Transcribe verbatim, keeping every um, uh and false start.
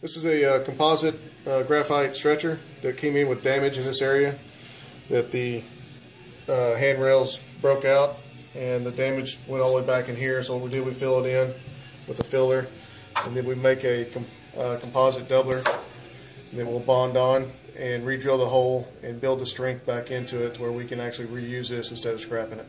This is a uh, composite uh, graphite stretcher that came in with damage in this area, that the uh, handrails broke out and the damage went all the way back in here. So what we do, we fill it in with a filler, and then we make a com uh, composite doubler, and then we'll bond on and re-drill the hole and build the strength back into it to where we can actually reuse this instead of scrapping it.